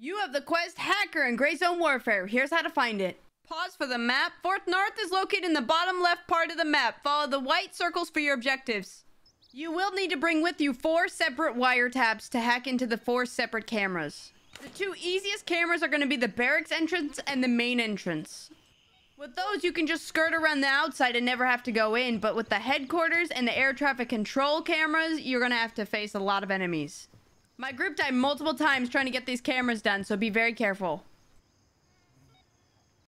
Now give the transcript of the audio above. You have the quest Hacker in Gray Zone Warfare. Here's how to find it. Pause for the map. Fort North is located in the bottom left part of the map. Follow the white circles for your objectives. You will need to bring with you 4 separate wiretaps to hack into the 4 separate cameras. The 2 easiest cameras are going to be the barracks entrance and the main entrance. With those, you can just skirt around the outside and never have to go in, but with the headquarters and the air traffic control cameras, you're going to have to face a lot of enemies. My group died multiple times trying to get these cameras done, so be very careful.